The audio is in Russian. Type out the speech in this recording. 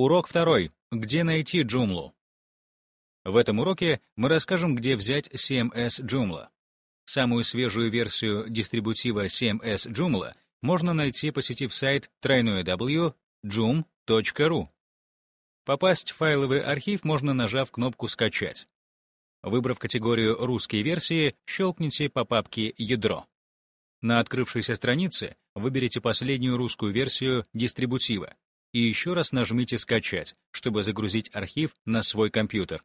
Урок 2. Где найти Joomla? В этом уроке мы расскажем, где взять CMS Joomla. Самую свежую версию дистрибутива CMS Joomla можно найти, посетив сайт www.joom.ru. Попасть в файловый архив можно, нажав кнопку «Скачать». Выбрав категорию «Русские версии», щелкните по папке «Ядро». На открывшейся странице выберите последнюю русскую версию дистрибутива и еще раз нажмите «Скачать», чтобы загрузить архив на свой компьютер.